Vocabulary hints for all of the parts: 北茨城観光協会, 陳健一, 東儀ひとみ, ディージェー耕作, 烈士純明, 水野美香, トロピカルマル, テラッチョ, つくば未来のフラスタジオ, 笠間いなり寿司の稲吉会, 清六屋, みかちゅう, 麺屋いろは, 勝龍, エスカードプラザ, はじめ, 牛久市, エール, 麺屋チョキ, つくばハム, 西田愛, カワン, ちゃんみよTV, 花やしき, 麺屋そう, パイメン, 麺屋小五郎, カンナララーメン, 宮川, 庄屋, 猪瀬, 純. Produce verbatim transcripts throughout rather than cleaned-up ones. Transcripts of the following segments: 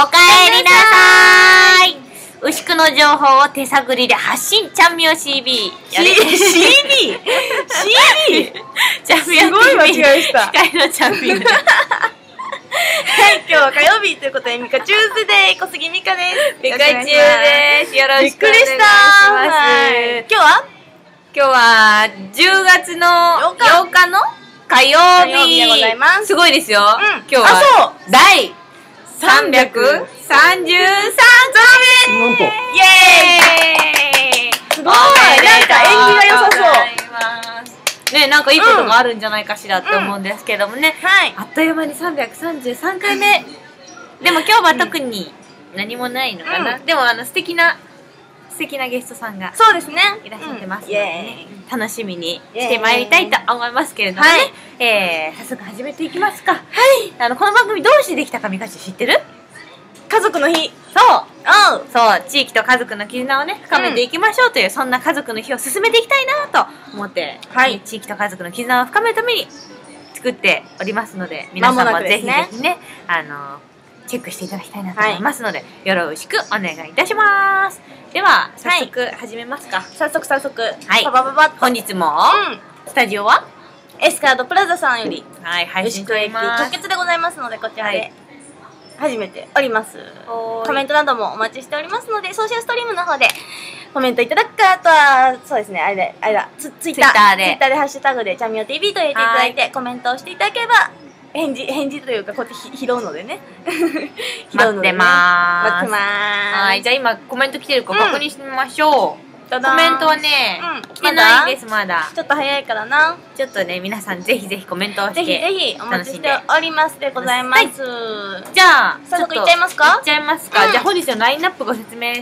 おかえりなさい。牛久の情報を手探りで発信、ちゃんみよ シービー。シービー?シービー? ちゃんみよ シービー。すごい間違いした。機械のちゃんみよ。はい、今日は火曜日ということで、ミカチューズデー、小杉ミカです。ミカチューです。よろしくお願いします。今日は今日はじゅうがつのようかの火曜日でございます。すごいですよ。今日は第さんびゃくさんじゅうさんぞうめ！ なんと！イエーイ！すごい！なんか縁起が良さそうね、なんかいいことがあるんじゃないかしらって思うんですけどもね、あっという間にさんびゃくさんじゅうさんかいめ。でも今日は特に何もないのかな。でもあの素敵な素敵なゲストさんがそうですねいらっしゃってますのでね、楽しみにしてまいりたいと思いますけれどもね、早速始めていきますか。はい、あのこの番組どうしてできたかミカチ知ってる？家族の日。そうそう、地域と家族の絆をね深めていきましょうという、そんな家族の日を進めていきたいなと思って、地域と家族の絆を深めるために作っておりますので、皆さんもぜひぜひねあのチェックしていただきたいなと思いますので、よろしくお願いいたします。では早速始めますか。早速早速、はい、パパパパッと本日もスタジオはエスカードプラザさんより牛久駅直結でございますので、こちらで始めております。コメントなどもお待ちしておりますので、ソーシャルストリームの方でコメントいただくか、あとはそうですね、あれであれだツイッターでハッシュタグで「ちゃんみよ ティーブイ」と入れていただいてコメントをしていただければ返事、返事というか、こうやって拾うのでね。拾うのでね。待ってまーす。待ってまーす。はい。じゃあ今、コメント来てるか確認してみましょう。コメントはね、来てないです、まだ。ちょっと早いからな。ちょっとね、皆さんぜひぜひコメントをして。ぜひぜひお待ちしておりますでございます。じゃあ、早速いっちゃいますか？いっちゃいますか。じゃあ本日のラインナップご説明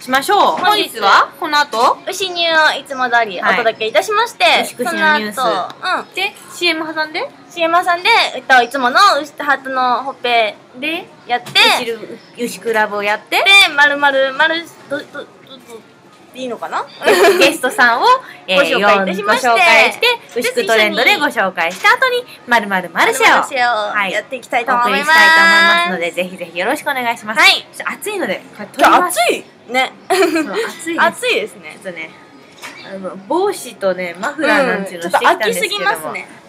しましょう。本日は、この後、牛乳をいつも通りお届けいたしまして、その後、で、シーエム 挟んでシーエム さんで、えっと、いつものハートのほっぺでやって牛久ラブをやってで、まるまるまるどどどどいいのかなゲストさんをご紹介いたしまして、牛久トレンドでご紹介した後にまるまるマルシェをやっていきたいと思いますので、ぜひぜひよろしくお願いします。暑いので暑いね、暑いですね。ちょっとね帽子とねマフラーなんていうのしてきたんですけども、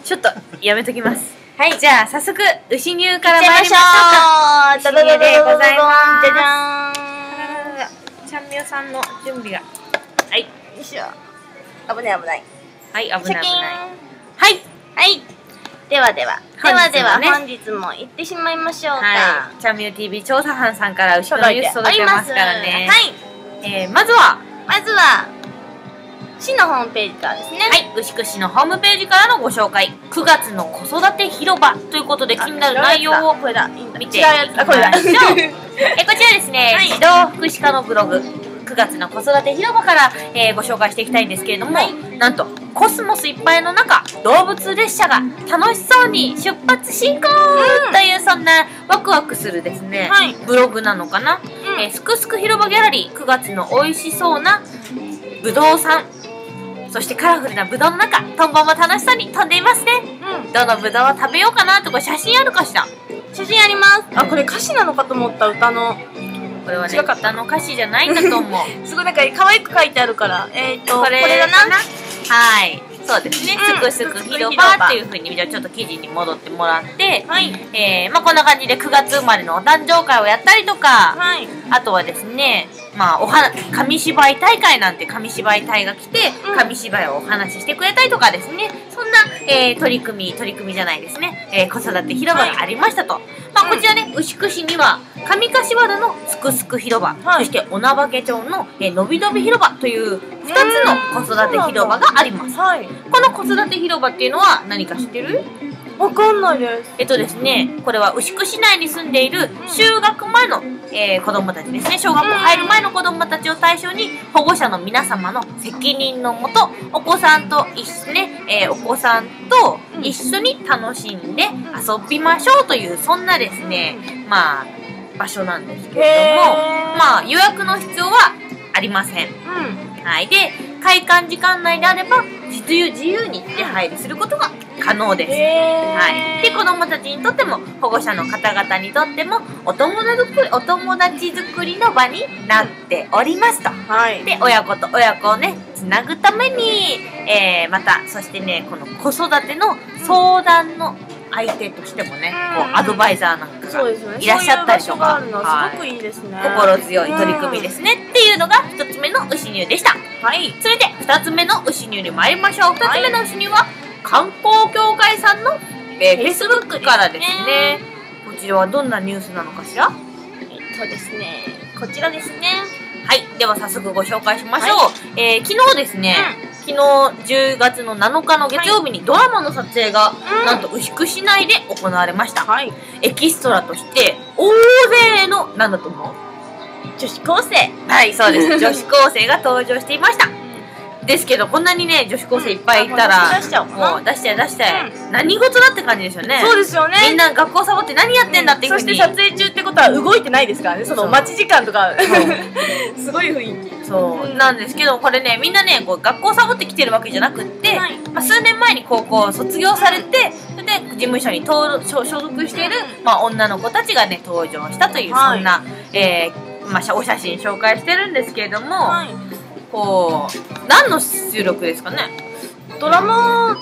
ちょっとやめときます。はい、じゃあ早速牛乳から参りましょうか。牛乳でございます。じゃじゃーん。ちゃんみよさんの準備が。はい。よいしょ。危ない危ない。はい、危ない危ない。はいはい。ではでは。ではでは本日も行ってしまいましょうか。ちゃんみよ ティーブイ 調査班さんから牛乳のニュース届いてますからね。はい。えーまずはまずは。市のホームページからですね。はい、牛久市のホームページからのご紹介。くがつの子育て広場ということで、気になる内容を見ていきましょう。え、こちらですね、はい、児童福祉課のブログくがつの子育て広場から、えー、ご紹介していきたいんですけれども、はい、なんとコスモスいっぱいの中、動物列車が楽しそうに出発進行という、そんなワクワクするですね、はい、ブログなのかな、うん、えー、すくすく広場ギャラリー、くがつの美味しそうなぶどうさん、そしてカラフルなぶどうの中、トンボも楽しそうに飛んでいますね。うん、どのぶどうを食べようかなとか、写真あるかしら。写真あります。あ、これ歌詞なのかと思った、歌の。これはね、歌の歌詞じゃないんだと思う。すごいなんか可愛く書いてあるから。えっと、これだな。はい。そうですね。すくすく広場っていう風に、じゃあちょっと記事に戻ってもらって、はい。えー、まあこんな感じでくがつ生まれのお誕生会をやったりとか、はい。あとはですね。まあ、おは紙芝居大会なんて、紙芝居隊が来て、紙芝居をお話ししてくれたりとかですね、そんな、えー、取り組み、取り組みじゃないですね、えー、子育て広場がありましたと。はい、まあ、こちらね、牛久市には、上柏原のすくすく広場、はい、そして女化町の、えー、のびのび広場というふたつの子育て広場があります。はい、この子育て広場っていうのは何か知ってる？わかんないです。えっとですね、これは牛久市内に住んでいる就学前の、えー、子供たちですね、小学校入る前の子供たちを対象に、保護者の皆様の責任のもと、お子さんと一緒ね、えー、お子さんと一緒に楽しんで遊びましょうという、そんなですね、まあ場所なんですけれども、まあ予約の必要はありません。うん、はい、で開館時間内であれば自由自由に出入りすることが可能です。はい、で子どもたちにとっても保護者の方々にとってもお友達作り、お友達作りの場になっておりますと。はい、で親子と親子をねつなぐために、えー、またそしてねこの子育ての相談の相手としてもね、こうアドバイザーなんかがいらっしゃったりとか、心強い取り組みですねっていうのがひとつめの牛乳でした。はい、それでふたつめの牛乳に参りましょう。ふたつめの牛乳は観光協会さんのフェイスブックからですね。こちらはどんなニュースなのかしら？えっとですね、こちらですね。はい、では早速ご紹介しましょう。はい、えー、昨日ですね。うん、昨日じゅうがつのなのかの月曜日にドラマの撮影が、はい、なんと牛久市内で行われました。はい、エキストラとして大勢のなんだと思う？女子高生。はい、そうです。女子高生が登場していました。ですけどこんなにね女子高生いっぱいいたら、うん、もう出しちゃい出しちゃい、うん、何事だって感じですよね。そうですよね。みんな学校サボって何やってんだっていうふうに、うん、そして撮影中ってことは動いてないですからね。その待ち時間とかすごい雰囲気そうなんですけど、これねみんなねこう学校サボってきてるわけじゃなくって、はい、まあ数年前に高校を卒業されて、それで事務所に登所属している、まあ、女の子たちがね登場したという、はい、そんな、えーまあ、お写真紹介してるんですけれども。はい、こう何の収録ですかね。ドラマっ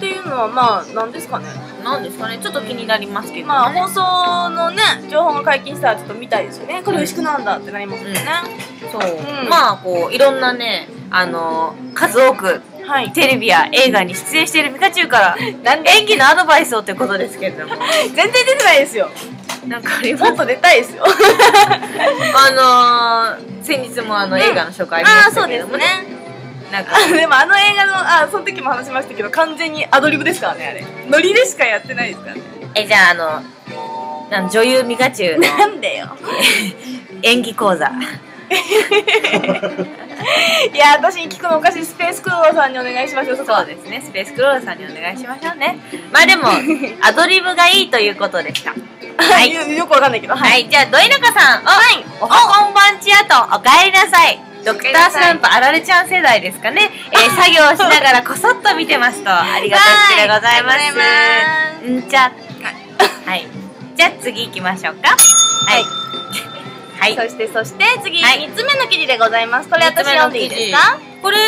ていうのはまあ何ですかね。何ですかね。ちょっと気になりますけど、ね、まあ放送のね情報が解禁したらちょっと見たいですよね。これ美味しくなんだってなりますよね。うん、そう。うん、まあこういろんなねあの数多く、はい、テレビや映画に出演しているミカチュウから演技のアドバイスをということですけれども全然出てないですよ。なんかもっと出たいですよあのー、先日もあの映画の紹介ありましたけどもね、なんかでもあの映画のあその時も話しましたけど完全にアドリブですからね。あれノリでしかやってないですからね。えじゃああのあの女優ミカチュウのなんだよ演技講座いや私に聞くのおかしい。スペースクローラーさんにお願いしましょう。そうですね、スペースクローラーさんにお願いしましょうね。まあでもアドリブがいいということでしたはい、よくわかんないけど、はい、はい、じゃあどいなかさん、はい、おはこんばんちやとおかえりなさい。ドクタースランプあられちゃん世代ですかね、えー、作業をしながらこそっと見てますとありがとうでございます。んちゃ、はい、じゃあ次行きましょうか。はい、はい、そしてそして次三つ目の記事でございます。これ私読んでいいですか？これ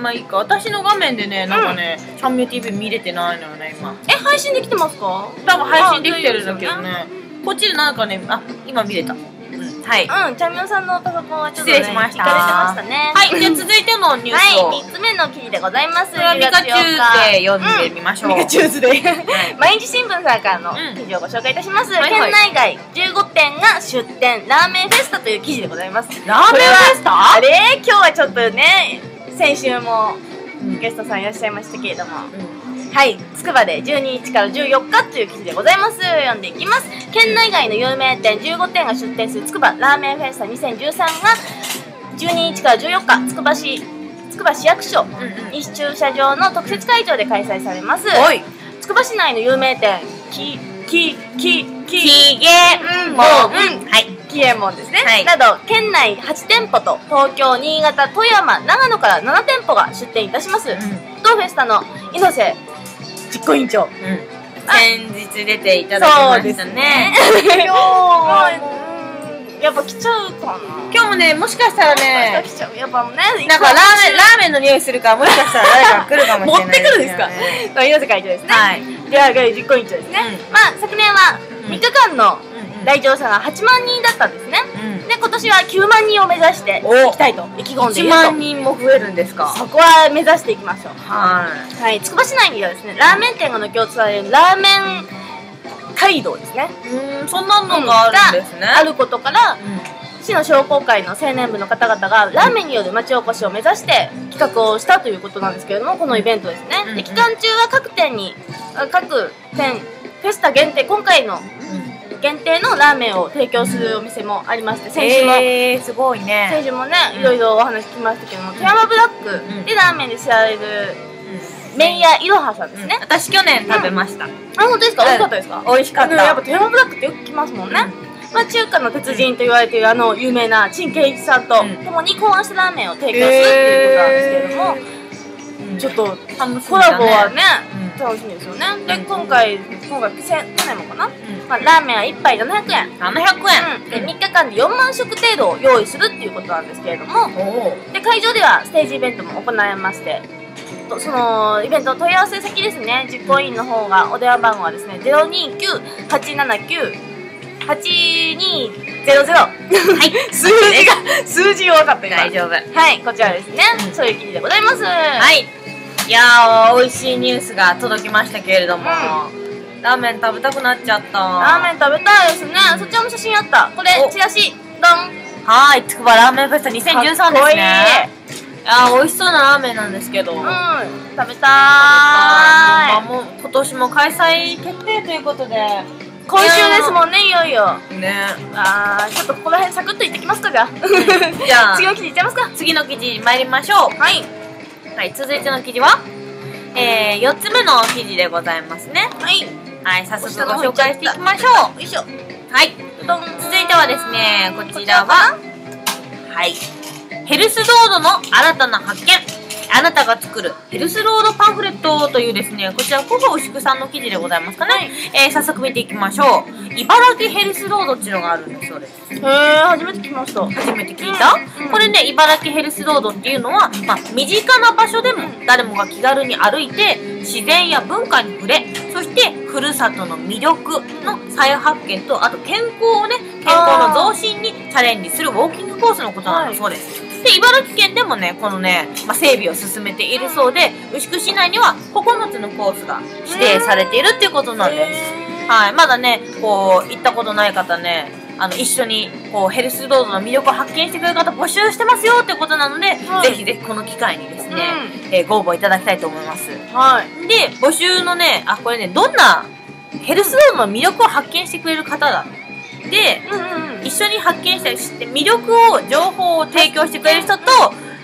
まあいいか。私の画面でねなんかねシャンミュー ティーブイ 見れてないのよね今。え配信できてますか？多分配信できてるんだけどね。こっちでなんかねあ今見れた。はい。うん、チャミオさんのパソコンはちょっと失礼しました。はい。じゃあ続いてのニュースを。はい。三つ目の記事でございます。ミカチューズで読んでみましょう。ミカチューズで。毎日新聞さんからの記事をご紹介いたします。県内外じゅうごてんが出店ラーメンフェスタという記事でございます。ラーメンフェスタ？あれ今日はちょっとね。先週もゲストさんいらっしゃいましたけれども、うん、はい、つくばでじゅうににちからじゅうよっかという記事でございます。読んでいきます。県内外の有名店じゅうごてんが出店するつくばラーメンフェスタにせんじゅうさんがじゅうににちからじゅうよっかつくば市、つくば市役所西駐車場の特設会場で開催されます。つくば市内の有名店きききききげんもん、はい、キエモンですね、はい、など県内はちてんぽと東京、新潟、富山、長野からななてんぽが出店いたします。同、うん、フェスタの猪瀬実行委員長、うん、先日出ていただきましたね。今日はやっぱ来ちゃうかな。今日もねもしかしたらねやっぱねなんかラーメンラーメンの匂いするからもしかしたら誰か来るかもしれないですよね。持ってくるんですか。猪瀬会長ですね。はい、では実行委員長ですね、うん、まあ昨年はみっかかんの来場者がはちまんにんだったんですね、うん、で今年はきゅうまんにんを目指していきたいと意気込んでいると。いちまんにんも増えるんですか。そこは目指していきましょう。はい、はい、つくば市内にはですねラーメン店が軒を連ねるラーメン街道ですね。うん、そんなのがあるんですね。あることから、うん、市の商工会の青年部の方々がラーメンによる町おこしを目指して企画をしたということなんですけれども、このイベントですね、うん、で期間中は各店に各店フェスタ限定今回の、うん限定のラーメンを提供するお店もありまして、先週も、えー、すごいね。先週もね、うん、いろいろお話聞きましたけども、富山ブラックでラーメンで知られる麺屋いろはさんですね、うん。私去年食べました。うん、あ本当ですか。美味しかったですか。美味しかった。やっぱ富山ブラックってよく来ますもんね。まあ中華の鉄人と言われているあの有名な陳慶一さんと共に考案したラーメンを提供するっていうことなんですけれども。えーちょっとコラボはね楽しみですよね。で今回今回去年もかな、まあラーメンはいっ杯ななひゃくえん、ななひゃくえんでみっかかんでよんまんしょく程度を用意するっていうことなんですけれども、で会場ではステージイベントも行いまして、そのイベント問い合わせ先ですね、実行委員の方がお電話番号はですねゼロにきゅうはちななきゅうはちにゼロゼロ、はい、数字が数字多かった今。大丈夫。はい、こちらですね。そういう記事でございます。はい。いやー、美味しいニュースが届きましたけれども、うん、ラーメン食べたくなっちゃった。ラーメン食べたいですね。そっちの写真あった。これチラシ。ドン。はーい、つくばラーメンフェスタにせんじゅうさんですね。あー、美味しそうなラーメンなんですけど。うん。食べたーい。もう今年も開催決定ということで。今週ですもんね、いよいよね。ああ、ちょっとここら辺サクッといってきますか。じゃあじゃあ次の記事いっちゃいますか。次の記事参りましょう。はいはい、続いての記事はえーよっつめの記事でございますね。はいはい、早速ご紹介していきましょう。よいしょ。はい、続いてはですね、こちらははい、ヘルスロードの新たな発見、あなたが作るヘルスロードパンフレットというですね、こちら古保牛久さんの記事でございますかね。はい、えー、早速見ていきましょう。茨城ヘルスロードっていうのがあるんです。そうです。へえ、初めて聞きました。初めて聞いた、うん、これね、茨城ヘルスロードっていうのは、まあ、身近な場所でも誰もが気軽に歩いて自然や文化に触れ、そしてふるさとの魅力の再発見と、あと健康をね、健康の増進にチャレンジするウォーキングコースのことなんだそうです、はい。で茨城県でもね、このね、まあ、整備を進めているそうで、牛久市内にはここのつのコースが指定されているっていうことなんです。はい、まだね、こう行ったことない方ね、あの一緒にこうヘルスロードの魅力を発見してくれる方募集してますよってことなので、はい、ぜひぜひこの機会にですね、うん、えー、ご応募いただきたいと思います。はい、で募集のね、あ、これね、どんなヘルスロードの魅力を発見してくれる方だ。で、一緒に発見したりして魅力を、情報を提供してくれる人と、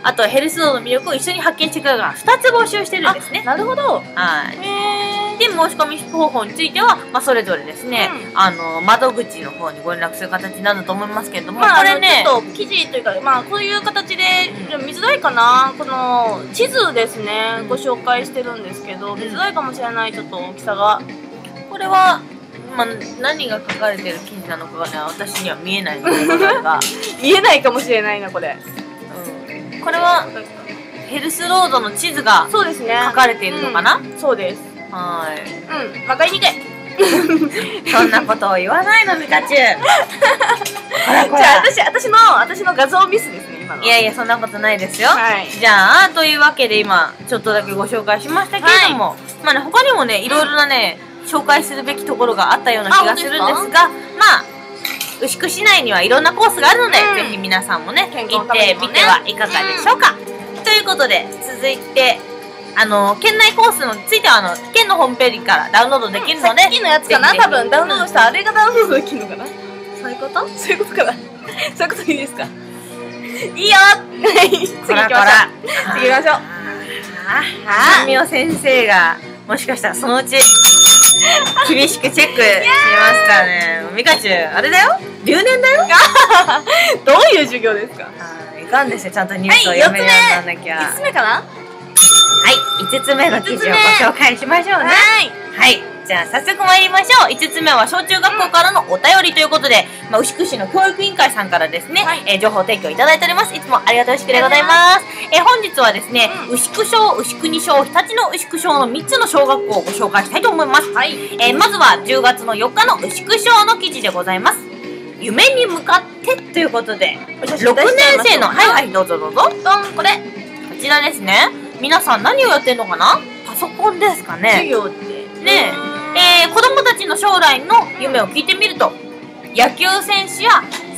あとヘルスロードの魅力を一緒に発見してくれるからふたつ募集してるんですね。なるほど。はい。で申し込み方法については、まあ、それぞれですね、うん、あの窓口の方にご連絡する形になると思いますけれども、まあ、これねちょっと記事というか、まあ、こういう形で見づらいかな、この地図ですね、ご紹介してるんですけど見づらいかもしれない、ちょっと大きさが。これはまあ、何が書かれてる記事なのかがね、私には見えないのが見えないかもしれないな、これ、うん、これはヘルスロードの地図が書かれているのかな。そうです、ね、うん、はい、うん、分かりにくいそんなことを言わないの、ミカチュウ。じゃあ私私の私の画像ミスですね、今の。いやいや、そんなことないですよ。はい、じゃあというわけで今ちょっとだけご紹介しましたけれども、はい、まあね、他にもね、いろいろなね、うん、紹介するべきところがあったような気がするんですが、まあ牛久市内にはいろんなコースがあるので、うん、ぜひ皆さんもね、行ってみてはいかがでしょうか。うん、ということで続いて、あの県内コースについてはあの県のホームページからダウンロードできるので、うん、さっきのやつかな、多分ダウンロードしたあれがダウンロードできるのかな。そういうこと？そういうことかな。そういうことでいいですか？いいよ。次行きましょう。次行きましょう。はあ、神尾先生がもしかしたらそのうち厳しくチェックしますからね。ミカチュウ、あれだよ、留年だよどういう授業ですか。いかんですよ、ちゃんとニュースを読めるようにならなきゃ。いつつめかな。はい、いつつめの記事をご紹介しましょうね。はい、じゃあ早速参りましょう。いつつめは小中学校からのお便りということで、まあ、牛久市の教育委員会さんからですね、はい、えー、情報提供いただいております。いつもありがとうしくでございます。えー、本日はですね、うん、牛久小、牛久二小、常陸の牛久小のみっつの小学校をご紹介したいと思います。はい、えー、まずはじゅうがつのよっかの牛久小の記事でございます。夢に向かってということで、ろくねんせいの、はいはい、どうぞどうぞ。どん、これ。こちらですね。皆さん何をやってんのかな？パソコンですかね。授業って。ねえ。えー、子供たちの将来の夢を聞いてみると、野球選手や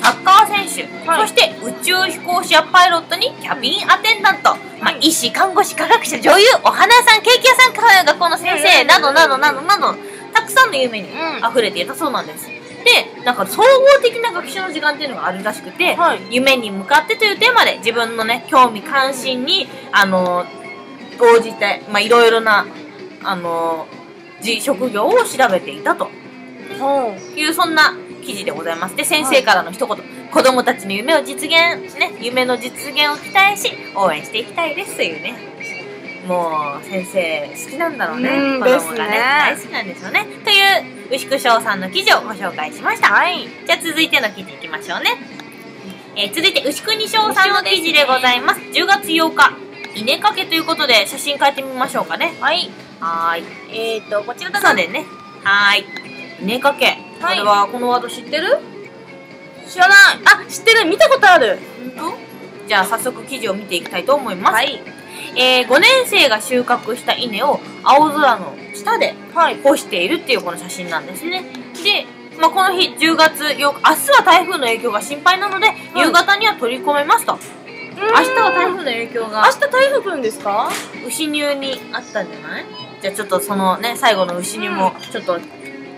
サッカー選手、はい、そして宇宙飛行士やパイロットにキャビンアテンダント、はい、まあ、医師、看護師、科学者、女優、お花屋さん、ケーキ屋さん、科学校の先生などなどなどなど、たくさんの夢に溢れていたそうなんです。で、なんか総合的な学習の時間っていうのがあるらしくて、はい、夢に向かってというテーマで自分のね、興味関心にあのー、応じて、まあ、いろいろなあのー職業を調べていたというそんな記事でございます。で、先生からの一言、はい、子供たちの夢を実現、ね、夢の実現を期待し応援していきたいですというね、もう先生好きなんだろうね、子供がね大好きなんでしょうね。という牛久翔さんの記事をご紹介しました。はい、じゃあ続いての記事いきましょうね。えー、続いて牛久翔さんの記事でございます。じゅうがつようか稲掛けということで写真変えてみましょうかね。はいはーい、えーとこちらだそうでね。はーい、稲掛け、これはこのワード知ってる？知らない。あ、知ってる、見たことある。本当？じゃあ早速記事を見ていきたいと思います。はい、えー、ごねんせいが収穫した稲を青空の下で干しているっていうこの写真なんですね。で、まあ、この日じゅうがつようか、明日は台風の影響が心配なので、はい、夕方には取り込めますと。明日は台風の影響が、明日台風来るんですか？牛乳にあったんじゃない？じゃあちょっとそのね、最後の牛乳もちょっとち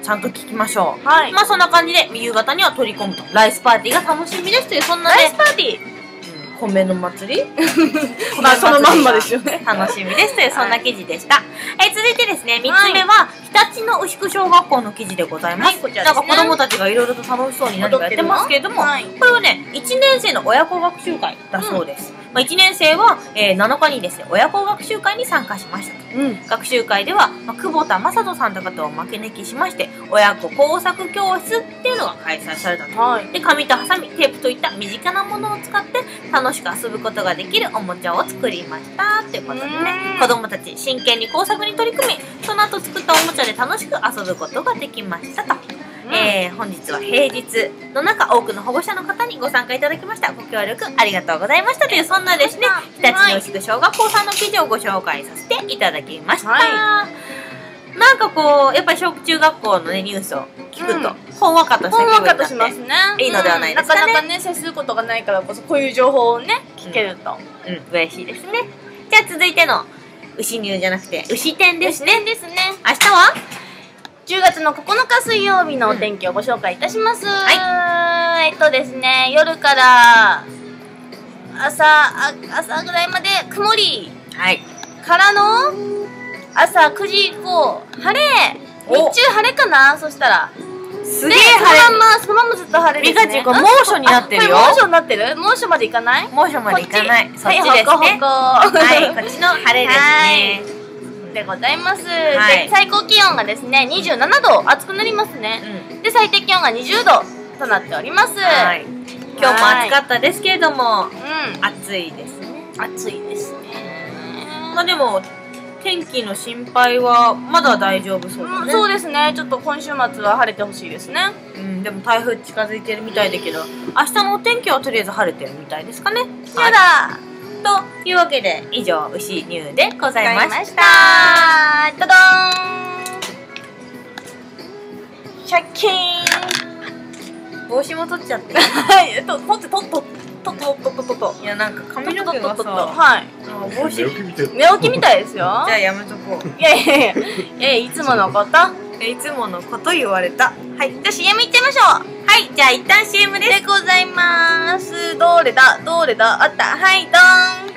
ゃんと聞きましょう。はい。まあそんな感じで夕方には取り込むと。ライスパーティーが楽しみですという、そんなね。ライスパーティー、米の祭りまあそのまんまですよね。楽しみですというそんな記事でした。はい、え続いてですね、みっつめは日立の牛久小学校の記事でございます。はい、こちらですね。なんか子供たちがいろいろと楽しそうに何かやってますけれども、はい、これはねいちねんせいの親子学習会だそうです。うん、まあいちねんせいは、えー、なのかにですね、親子学習会に参加しました。うん、学習会では、まあ、久保田正人さんとかとお招きしまして、親子工作教室っていうのが開催されたと。はい、で、紙とハサミ、テープといった身近なものを使って楽しく遊ぶことができるおもちゃを作りました。ということでね、子供たち真剣に工作に取り組み、その後作ったおもちゃで楽しく遊ぶことができましたと。えー、本日は平日の中、多くの保護者の方にご参加いただきました。ご協力ありがとうございましたという、そんなですね、日立の牛久小学校さんの記事をご紹介させていただきました。はい、なんかこうやっぱり小中学校の、ね、ニュースを聞くと、うん、ほんわかとした気分になっていいのではないですかね。なかなかね接することがないからこそこういう情報をね聞けると、うんうん、嬉しいですね。じゃあ続いての牛乳じゃなくて牛天ですね。ですね、明日はじゅうがつのここのか水曜日のお天気をご紹介いたします。うん、はい、えっとですね、夜から朝、あ朝ぐらいまで曇り、はい、からのあさくじ以降晴れ、日中晴れかな。そしたらすげえ晴れ、そのままずっと晴れですね。猛暑になってるよ。猛暑になってる？猛暑までいかない？猛暑までいかない。そっちですね。はい、こっちの晴れですね。でございます。はい、で最高気温がですねにじゅうななど、暑くなりますね。うん、で最低気温がにじゅうどとなっております。はい、今日も暑かったですけれども、うん、暑いですね。暑いですね。まあでも天気の心配はまだ大丈夫そうだね。うん、そうですね。ちょっと今週末は晴れてほしいですね。うん、でも台風近づいてるみたいだけど、明日のお天気はとりあえず晴れてるみたいですかね。やだ、はい、というわけで以上牛乳でございました。ドドーン。シャッキーン。帽子も取っちゃって。はい。と取って取って取って取って取って。いやなんか髪の毛がさ、はい。帽子。寝起きみたい。寝起きみたいですよ。じゃあやめとこう。いやいやいや。えいつものこと。いつものこと言われた。はい。じゃあ シーエム いっちゃいましょう。はい、じゃあ一旦 シーエム です。でございます。どれだ、どれだ、あった、はい、どーん。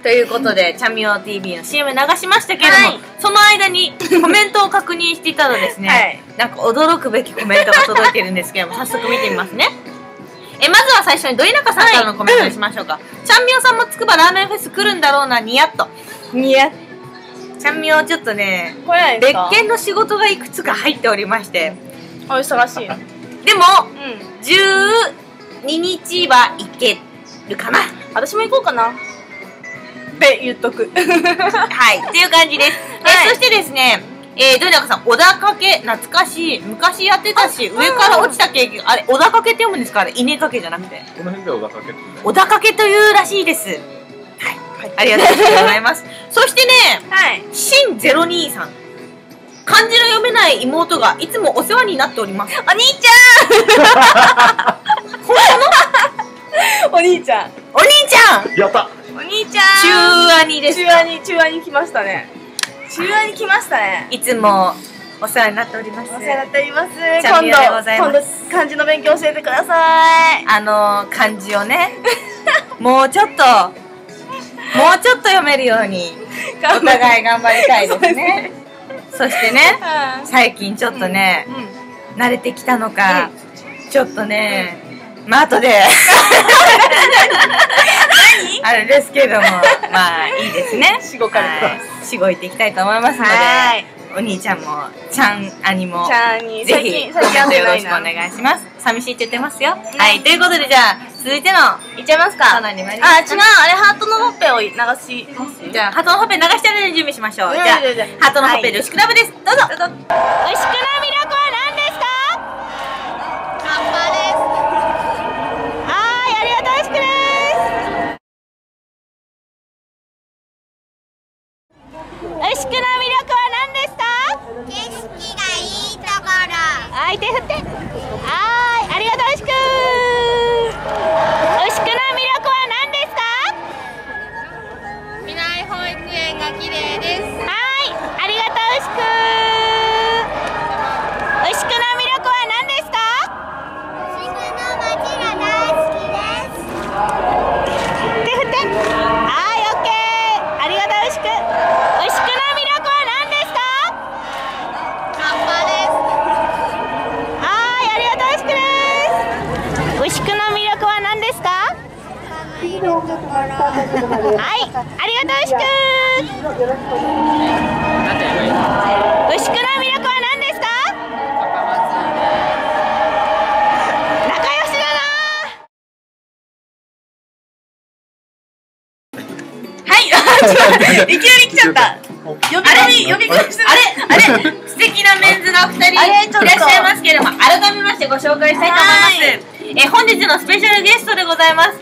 ということで、チャミオ ティーブイ の シーエム 流しましたけれども、はい、その間にコメントを確認していたらですね、はい、なんか驚くべきコメントが届いてるんですけども、早速見てみますね。えまずは最初に土井中さんからのコメントにしましょうか。はい、うん、チャンミオさんもつくばラーメンフェス来るんだろうな、ニヤッと。ニヤッ。チャンミオちょっとね、別件の仕事がいくつか入っておりまして、お忙しい。ででも、うん、じゅうににちは行けるかな。私も行こうかなって言っとくはいっていう感じです、はい、えそしてですね、えー、どうだかさん、小田掛け、懐かしい、昔やってたし、上から落ちたケーキ、あれ、小田掛けって読むんですか、あれ、稲掛けじゃなくて。この辺で小田掛けって言うんだよ。小田掛けというらしいです。はい、はい、ありがとうございます。そしてね、はい、新ゼロにさん。漢字の読めない妹がいつもお世話になっております。お兄ちゃん本当のお兄ちゃん。お兄ちゃんやったお兄ちゃん中アニです。中アニ、中アニ来ましたね。中央に来ましたね。いつもお世話になっております。お世話になっております。今度、今度漢字の勉強教えてください。あの漢字をね、もうちょっと、もうちょっと読めるようにお互い頑張りたいですね。そしてね、最近ちょっとね、慣れてきたのか、ちょっとね、まあ後であれですけども、まあいいですね。しごからしごいていきたいと思いますので、お兄ちゃんもちゃん兄もぜひよろしくお願いします。寂しいって言ってますよ。はい、ということでじゃあ続いてのいっちゃいますか。あ、違う、あれハートのほっぺを流します。じゃあハートのほっぺ流してるので準備しましょう。じゃあハートのほっぺルシクラブです。どうぞ。ルシクラミラコは何ですか。カッパです。牛久の魅力は何ですか。景色がいいところ。あいて振って。はい、ありがとう牛久。牛久の魅力は何ですか。みない保育園が綺麗です。はい、ありがとう牛久。牛久の魅力は何ですか。牛久の街が大好きです。手振って。はい、オッケー。ありがとう牛久。はい、ありがとう牛久。牛久の魅力は何ですか。仲良しだな。はい、いきなり来ちゃった。あれ、あれ、素敵なメンズのお二人いらっしゃいますけれども、改めましてご紹介したいと思います。え、本日のスペシャルゲストでございます。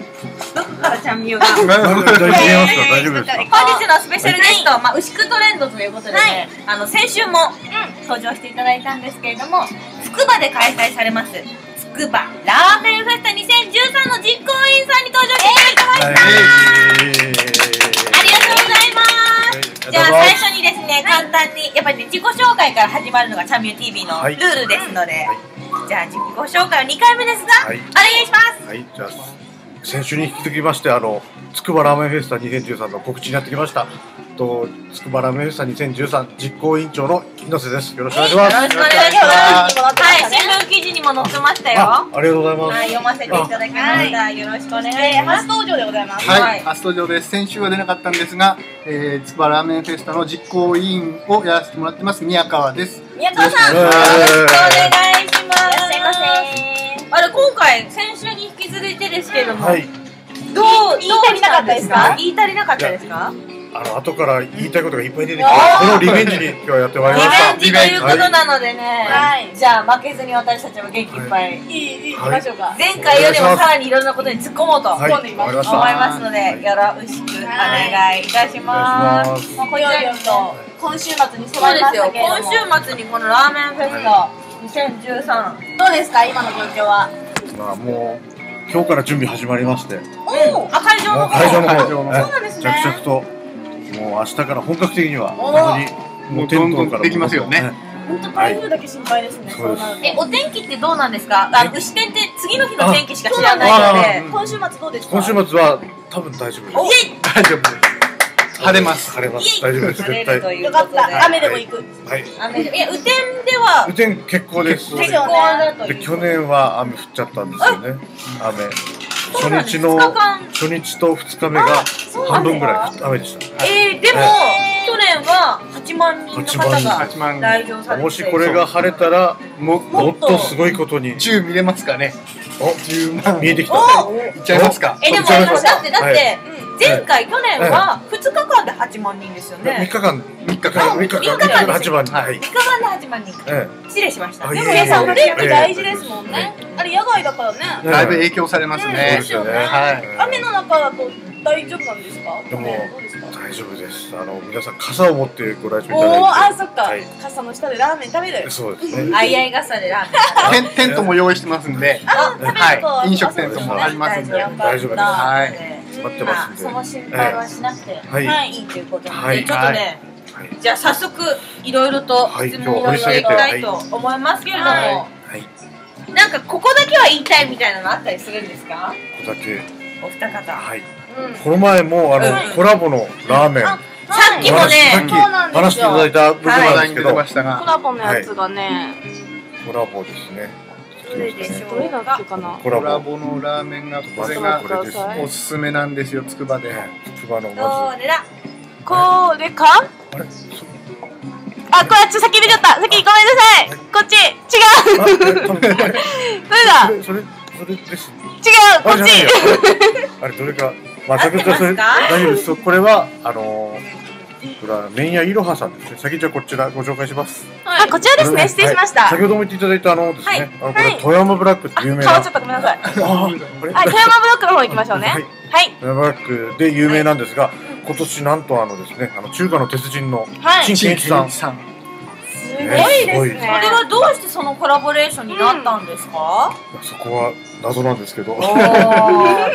どこからちゃんみよが。本日のスペシャルゲスト、まあ牛久トレンドということで、あの先週も登場していただいたんですけれども、つくばで開催されますつくばラーメンフェスタにせんじゅうさんの実行委員さんに登場していただきました。ありがとうございます。じゃあ最初にですね、簡単にやっぱりね自己紹介から始まるのがちゃんみよ ティーブイ のルールですので、じゃあ自己紹介はにかいめですがお願いします。はい、じゃあ。先週に引き続きまして、あのつくばラーメンフェスタにせんじゅうさんの告知になってきました。とつくばラーメンフェスタにせんじゅうさん実行委員長の猪瀬です。よろしくお願いします。よろしくお願いします。はい、新聞記事にも載ってましたよ。ありがとうございます。はい、読ませていただきました。よろしくお願いします。初登場でございます。はい、初登場です。先週は出なかったんですが、つくばラーメンフェスタの実行委員をやらせてもらってます宮川です。宮川さん、よろしくお願いします。いらっしゃいませ。あれ今回先週に。続いてですけれども、はい、どう言い足りなかったですか？言い足りなかったですか？あの後から言いたいことがいっぱい出てきて、このリベンジに今日はやってまいりました。リベンジということなのでね、じゃあ負けずに私たちも元気いっぱいいきましょうか。前回よりもさらにいろんなことに突っ込もうと思いますので、よろしくお願いいたします。今週末に迫りましたけれども、今週末にこのラーメンフェスタにせんじゅうさんどうですか？今の状況は？まあもう。今日から準備始まりまして、おあ会場の会場の会場の着々ともう明日から本格的には本当にもうどんどんできますよね。本当台風だけ心配ですね。えお天気ってどうなんですか？牛天って次の日の天気しか知らないので、今週末どうですか？今週末は多分大丈夫です。大丈夫です。晴れます晴れます大丈夫です絶対。よかった雨でも行く。はい雨でいや雨天では雨天結構です。結構だという。去年は雨降っちゃったんですよね。雨初日の初日とふつかめが半分ぐらい雨でした。えでも去年ははちはちまんにんの方が来場されて、もしこれが晴れたらもっとすごいことにじゅう見れますかね。お、じゅうまん見えてきた。いっちゃいますか。え、でもだってだって前回去年はふつかかんではちまんにんですよね。みっかかんみっかかんみっかかんではちまんにん。みっかかんではちまんにんか。失礼しました。でも皆さん、天気大事ですもんね。あれ野外だからね、だいぶ影響されますね。雨の中だと大丈夫なんですか。でも大丈夫です。あの皆さん傘を持ってご来場いただいて。おー、あ、そっか、傘の下でラーメン食べる。そうですね、あいあい傘でラーメン。テントも用意してますんで、飲食テントもありますんで大丈夫です。はい、待ってますんで、その心配はしなくていいということで、ちょっとね、じゃあ早速いろいろと質問をしていきたいと思いますけれども、なんかここだけは言いたいみたいなのあったりするんですか。ここだけお二方、はい、この前もあのコラボのラーメン、さっきもね話していただいた部分なんですけど、コラボのやつがね、コラボですね、どれだっけかな、コラボのラーメンがこれがおすすめなんですよ、つくばで。つくばのどれだ、これか、あれ、あ、これちょっと先出ちゃった、先ごめんなさい、こっち違う、どれだ、それそれです違う、こっち、あれどれか、まあ、それそれ大丈夫です。これはあのこれは麺屋いろはさんですね。先じゃこちらご紹介します。あ、こちらですね、失礼しました。先ほども言っていただいたあのですね、これ富山ブラックって有名な、変わっちゃった、ごめんなさい。富山ブラックの方行きましょうね。はい、富山ブラックで有名なんですが、今年なんとあのですね、あの中華の鉄人の陳健一さん、すごいですね。あれはどうしてそのコラボレーションになったんですか。そこは謎なんですけど、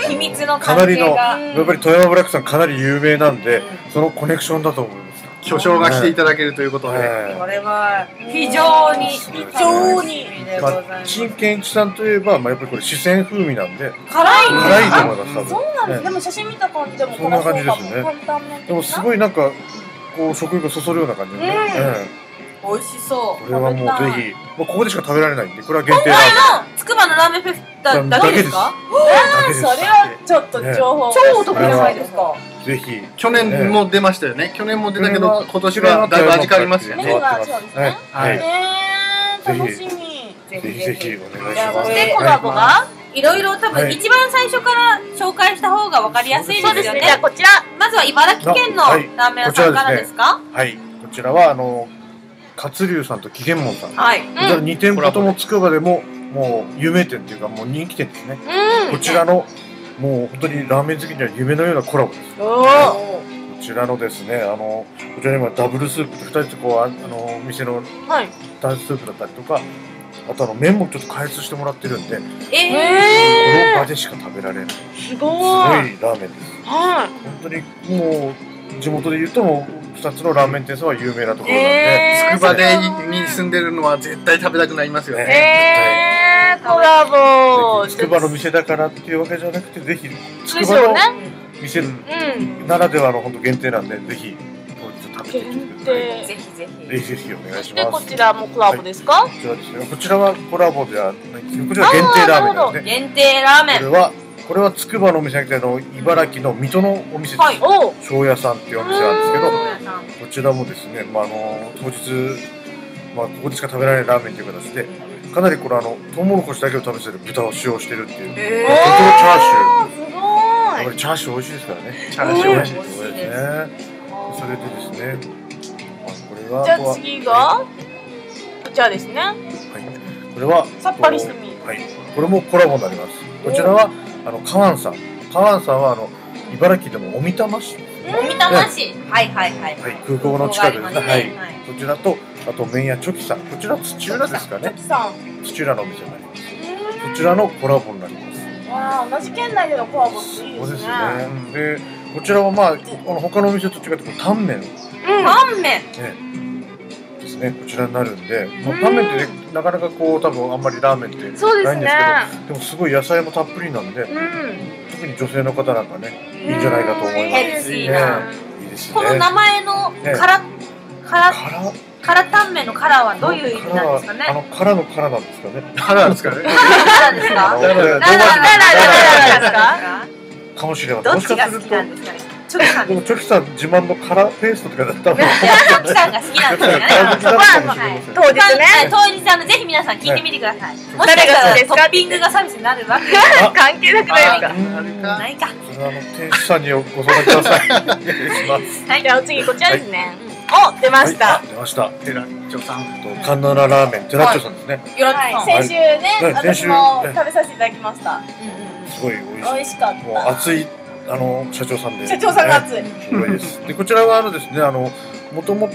秘密の関係がかなりの、やっぱり富山ブラックさんかなり有名なんで、そのコネクションだと思います。巨匠がしていただけるということで、これは非常に非常に陳建一さんといえば、まあやっぱりこれ四川風味なんで辛い辛いと思います。そうなんです。でも写真見た感じでもそんな感じですよね。でもすごいなんかこう食欲がそそるような感じで、美味しそう。これはもうぜひ、ここでしか食べられないんで、これは限定ラーメン。今回のつくばのラーメンフェスタだけですか。それはちょっと情報超お得じゃないですか。ぜひ、去年も出ましたよね。去年も出たけど今年はだいぶ味変わりますよね。楽しみ、ぜひぜひお願いします。そしてコラボがいろいろ、多分一番最初から紹介した方が分かりやすいですよね。じゃあこちら、まずは茨城県のラーメン屋さんからですか。はい、こちらはあの勝龍さんと紀元門さん、にてんぽともつくばでももう有名店というか、もう人気店ですね。こちらのもう本当にラーメン好きには夢のようなコラボです。こちらのですね、あのこちら今ダブルスープふたりとこうあの店のダンススープだったりとか、あとあの麺もちょっと開発してもらってるんで、この場でしか食べられないすごいラーメンです。本当にもう地元で言うともうふたつのラーメン店さんは有名なところなんで、つくばでに住んでるのは絶対食べたくなりますよね。コラボつくばの店だからっていうわけじゃなくて、ぜひつくばの店ならではの本当限定なんで、ぜひ食べてみてください。ぜひぜひぜひぜひお願いします。こちらもコラボですか。こちらですね、こちらはコラボではないですけど、こちらは限定ラーメンなんですね。限定ラーメン、これはこれはつくばのお店じゃなくて、茨城の水戸のお店です。庄屋さんっていうお店なんですけど、こちらもですね、まああの当日、まあここでしか食べられないラーメンという形で、かなりこれあのトウモロコシだけを食べてる豚を使用してるっていう。えー、まあ、チャーシュー。すごーい。やっぱりチャーシュー美味しいですからね。チャーシュー美味しいです。それでですね、まあこれは。じゃあ次がこちらですね。はい。これはさっぱりしてみ。はい。これもコラボになります。こちらは。あのカワンさん、カワンさんはあの茨城でも小美玉市、小美玉市、はいはいはい、空港の近くですね。はい、こちらとあと麺屋チョキさん、こちら土浦ですかね。土浦のお店になります。こちらのコラボになります。ああ、同じ県内でのコラボっていいですね。そうですね。でこちらはまああの他のお店と違ってタンメン、うん、タンメンですね。こちらになるんで、タンメンって。なかなかこう多分あんまりラーメンってないんですけど、 でもすごい野菜もたっぷりなんで、特に女性の方なんかね、いいんじゃないかと思います。ヘルシーなこの名前のからからからタンメンのからはどういう意味なんですかね。あのからのからなんですかね。からですかね。からですか。からからからですか。かもしれません。どっちが好きなんですかね。チョキさん、チョキさん自慢のカラーペーストとかだったの。チョキさんが好きなんですよね。そこは当日ね、当日あのぜひ皆さん聞いてみてください。もしかしたらトッピングがサービスになるわけ関係なくないか。店主さんにご相談ください。はい、じゃあお次こちらですね。お、出ました。出ました。テラッチョさんとカンナララーメン、テラッチョさんですね。先週ね、私も食べさせていただきました。すごい美味しかった。もう熱いあの社長さんで。社長さんが熱い。すごいです。でこちらはあのですね、あの元々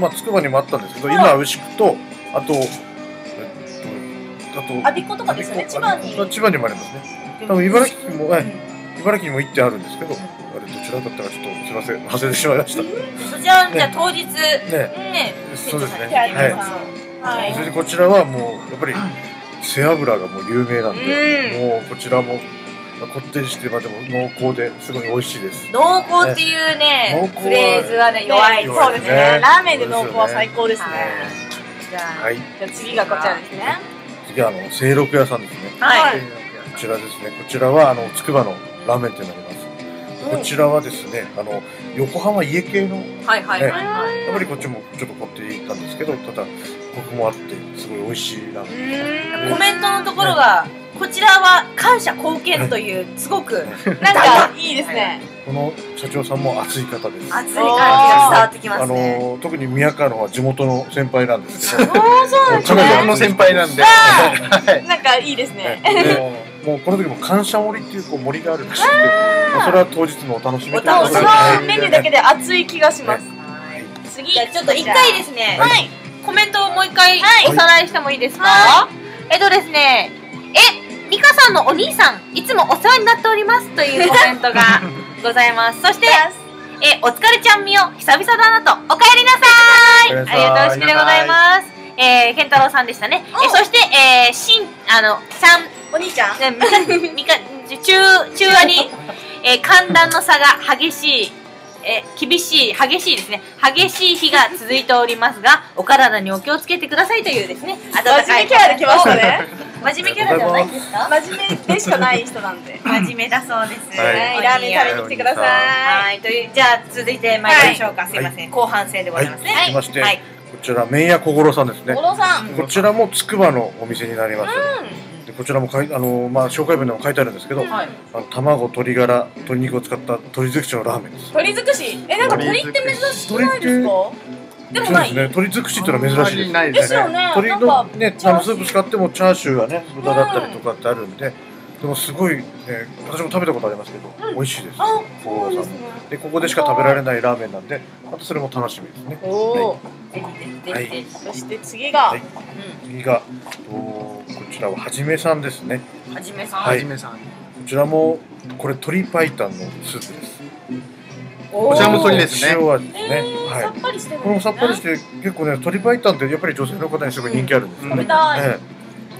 まあつくばにもあったんですけど、今牛久とあとあとアビコとかですね。千葉に千葉にもありますね。多分茨城も茨城にも行ってあるんですけど。どちらだったかちょっとすみません忘れてしまいました。そちらじゃ当日ね、そうですね。はい。それでこちらはもうやっぱり背脂がもう有名なんで、もうこちらもこってりしてまでも濃厚ですごい美味しいです。濃厚っていうねフレーズはね弱い。そうですね。ラーメンで濃厚は最高ですね。じゃあ次がこちらですね。次はあの清六屋さんですね。はい。こちらですね。こちらはあのつくばのラーメン店になります。こちらはですね、あの横浜家系の、やっぱりこっちもちょっと凝っていたんですけど、ただコクもあってすごい美味しいラーメン。コメントのところがこちらは感謝貢献というすごくなんかいいですね。この社長さんも熱い方です。熱い感じが伝わってきますね。あの特に宮川のは地元の先輩なんですけど、地元の先輩なんで、なんかいいですね。もうこの時も感謝盛りっていうこう森があるんですけど、それは当日のお楽しみということで、そのメニューだけで熱い気がします。次、ちょっと一回ですね、コメントをもう一回おさらいしてもいいですか？えっとですね、え、リカさんのお兄さんいつもお世話になっておりますというコメントがございます。そして、え、お疲れちゃんみよ久々だなとお帰りなさい。ありがとうございます。え、健太郎さんでしたね。え、そしてえ、しんあのさんお兄ちゃん、ね、みか中中和に、えー、寒暖の差が激しい、えー、厳しい激しいですね激しい日が続いておりますがお体にお気をつけてくださいというですね温かい真面目キャラで来ましたね真面目キャラではないですか真面目でしかない人なんで真面目だそうです、はい、ラーメン食べに来てください、はい、というじゃあ続いてまいりましょうか、はい、すいません後半戦でございますね、はいはいはい、こちら麺屋小五郎さんですね小五郎さんこちらもつくばのお店になります、うんこちらもかいあのまあ紹介文でも書いてあるんですけど、はい、あの卵、鶏ガラ、鶏肉を使った鶏尽くしのラーメンです。鶏尽くし、えなんか鶏って珍しくないですか？でもない。鶏尽くしってのは珍しいです。ですよね。鶏のねあのスープ使ってもチャーシューがね豚だったりとかってあるんで、でもすごいね私も食べたことありますけど美味しいです。あ、そうですね。でここでしか食べられないラーメンなんで、またそれも楽しみですね。おお。はい。そして次が次が。こちらははじめさんですね。はじめさん。はい。こちらもこれ鶏白湯のスープです。こちらも鶏ですね。塩味ですね。はい。さっぱりしてる。このさっぱりして結構ね鶏白湯ってやっぱり女性の方にすごい人気あるんですよね。食べたい。で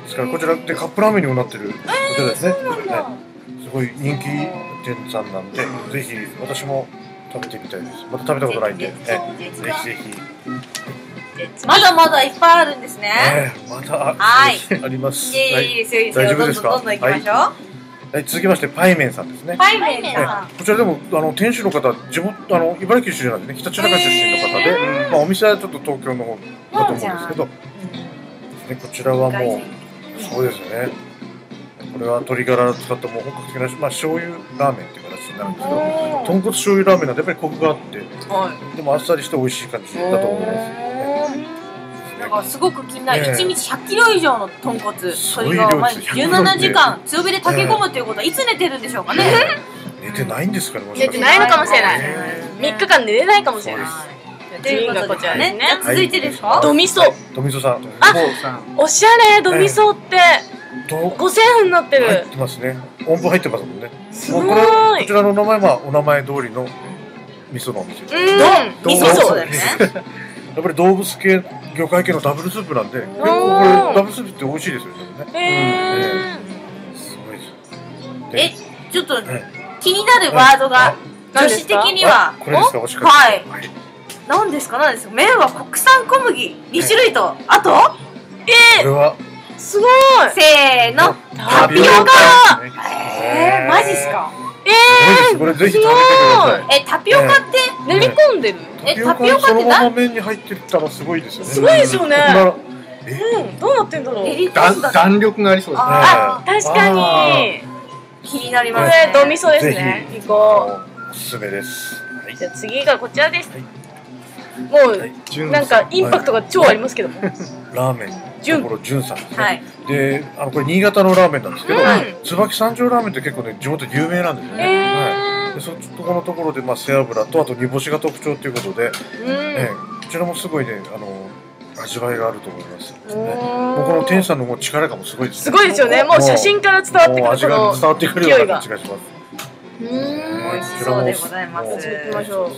すからこちらってカップラーメンにもなってるこちらですね。すごい人気店さんなんでぜひ私も食べてみたいです。まだ食べたことないんで。ぜひぜひ。まだまだいっぱいあるんですね。まだあります。大丈夫ですか？どんどん行きましょう。はい、続きましてパイメンさんですね。パイメンさん。こちらでもあの店主の方、地元あの茨城出身なんでね、北千葉出身の方で、まあお店はちょっと東京の方だと思うんですけど、ねこちらはもうそうですね。これは鶏ガラを使ったもう本格的なまあ醤油ラーメンっていう形になるんですけど、豚骨醤油ラーメンなんでやっぱりコクがあって、でもあっさりして美味しい感じだと思います。すごく気になる。一日ひゃっキロ以上の豚骨、鶏が毎日じゅうななじかん強火で炊き込むということは、いつ寝てるんでしょうかね。寝てないんですかね。寝てないのかもしれない。みっかかん寝れないかもしれない。ということでこちらね。続いてですか。ドミソ。ドミソさん。あ、おしゃれドミソってごせんえんになってる。入ってますね。音符入ってますもんね。すごい。こちらの名前はお名前通りの味噌のお店。うん。味噌そうだよね。やっぱり動物系。魚介系のダブルスープなんで、結構これダブルスープって美味しいですよね。すごいです。え、ちょっと気になるワードが女子的には、はい、何ですか何ですか。麺は国産小麦にしゅるいとあと、え、すごい。せーの、タピオカ。え、マジっすか。えー、これぜひ食べてください。え、タピオカって練り込んでる？え、タピオカって何？麺に入ってたらすごいですよね。すごいですよね。うん、どうなってんだろう。弾力がありそうですね。あ、確かに。気になりますね。これドミソですね。行こう。おすすめです。じゃあ次がこちらです。もうなんかインパクトが超ありますけども。ラーメン。これ純さんですね。で、あのこれ新潟のラーメンなんですけど、椿三条ラーメンって結構ね地元で有名なんですよね。で、そこのところでまあ背脂とあと煮干しが特徴ということで、こちらもすごいねあの味わいがあると思います。もうこの天さんの力がもすごいです。すごいですよね。もう写真から伝わってくる味が伝わってくるような気がします。美味しそうでございます。行きましょう。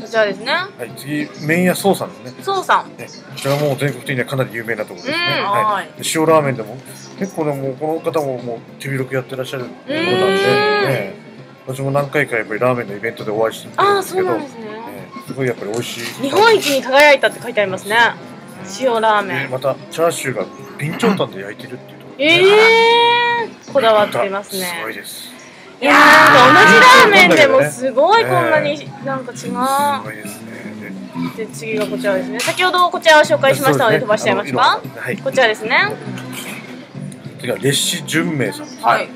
こちらですね。はい、次、麺屋そうさんですね。そうさん。こちらも全国的にはかなり有名なところですね。はい。塩ラーメンでも、結構ね、もうこの方も、もう手広くやってらっしゃるところなんで。私も何回かやっぱりラーメンのイベントでお会いしてるんですけど。ああ、そうなんですね。すごいやっぱり美味しい。日本一に輝いたって書いてありますね。塩ラーメン。また、チャーシューが備長炭で焼いてるっていうところ。ええ。こだわってますね。すごいです。いやー、同じラーメンでもすごいこんなになんか違う。すごいですね。で、次がこちらですね。先ほどこちらを紹介しましたので飛ばしちゃいますか。こちらですね。次は烈士純明さん。はい。う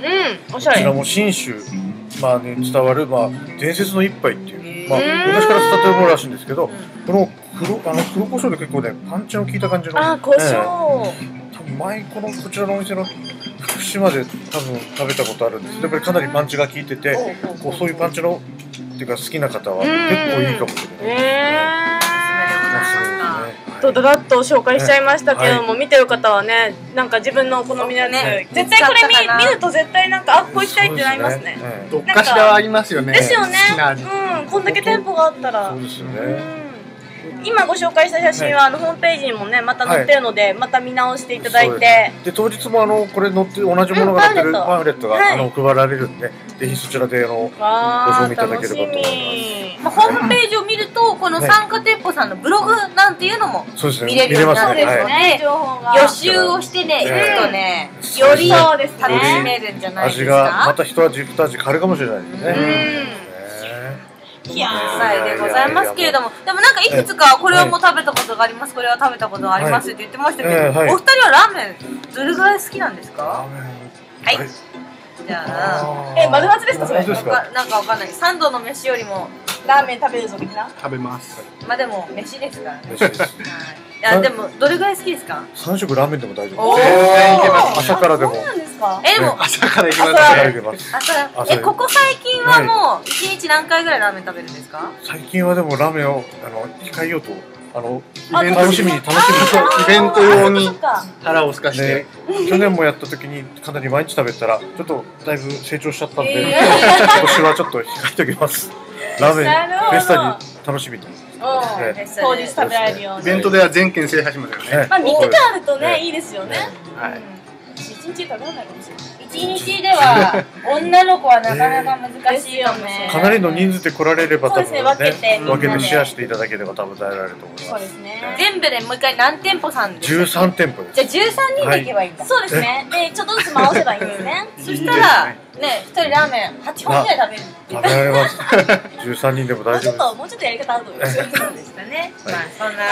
ん、おしゃれ。こちらも信州まあね伝わるまあ伝説の一杯っていうまあ昔から伝ってるものらしいんですけど、この黒あの黒胡椒で結構ねパンチの効いた感じの。あ、胡椒。多分前このこちらのお店の。福島で多分食べたことあるんですけど、やっぱりかなりパンチが効いてて、こうそういうパンチのっていうか好きな方は結構いいかもしれない。ええ。とだだっと紹介しちゃいましたけども、見てる方はね、なんか自分のお好みのね、絶対これ見見ると絶対なんかあこう行きたいってなりますね。どっかしらありますよね。ですよね。うん、こんだけ店舗があったら。そうですよね。今ご紹介した写真はあのホームページにもねまた載ってるのでまた見直していただいて、で当日もあのこれ載って同じものが載ってるパンフレットがあの配られるんで、ぜひそちらであのご賞味いただければと思います。ホームページを見るとこの参加店舗さんのブログなんていうのも見れるようになってますね。予習をしてね行くとねより楽しめるんじゃないですか。味がまた一味二味変わるかもしれないですね。いやーでございますけれども、でもなんかいくつかこれはもう食べたことがあります、これは食べたことがありますって言ってましたけど、お二人はラーメンどれぐらい好きなんですか？はい。じゃあえ丸初ですかそれ？なんかわかんない。三度の飯よりもラーメン食べるぞみんな。食べます。まあでも飯ですからね。いやでもどれぐらい好きですか？三食ラーメンでも大丈夫です。朝からでも。えでも朝から行きます。朝えここ最近はもう一日何回ぐらいラーメン食べるんですか？最近はでもラーメンをあの控えようとあのイベント楽しみに楽しみイベント用に腹をすかして去年もやった時にかなり毎日食べたらちょっとだいぶ成長しちゃったんで今年はちょっと控えておきます。ラーメンフェスタに楽しみに。当日食べられるように。イベントでは全県制覇しますよね。まあみっかかんあるとねいいですよね。はい。いちにち食べないかもしれない。いちにちでは女の子はなかなか難しいよね。かなりの人数で来られれば多分ね、分けて分けてシェアしていただければ食べられると思います。そうですね。全部でもう一回何店舗さんですか？じゅうさん店舗です。じゃあじゅうさんにんで行けばいいんだ。そうですね。でちょっとずつ回せばいいですね。そしたらねひとりラーメンはっぽんぐらい食べる。食べられます。じゅうさんにんでも大丈夫です。もうちょっとやり方あると思います。そうでしたね。まあそんな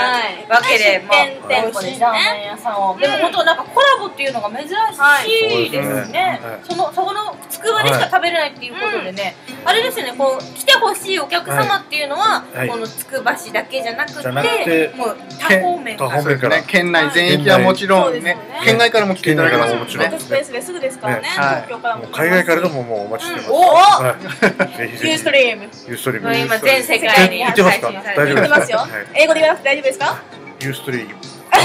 わけでもう店舗ですね。でも本当なんかコラボっていうのが珍しいですね。そのそこのつくばでしか食べれないっていうことでね、あれですよね、こう来てほしいお客様っていうのはこのつくば市だけじゃなくて、もう他方面から県内全域はもちろんね、県外からも来ていただけますもちろん。スペースですぐですからね。東京からも海外からでももうお待ちしてます。おお、ユーストリーム、ユーストリーム。今全世界に発信されていますよ。英語で言わなくて大丈夫ですか？ユーストリーム。あ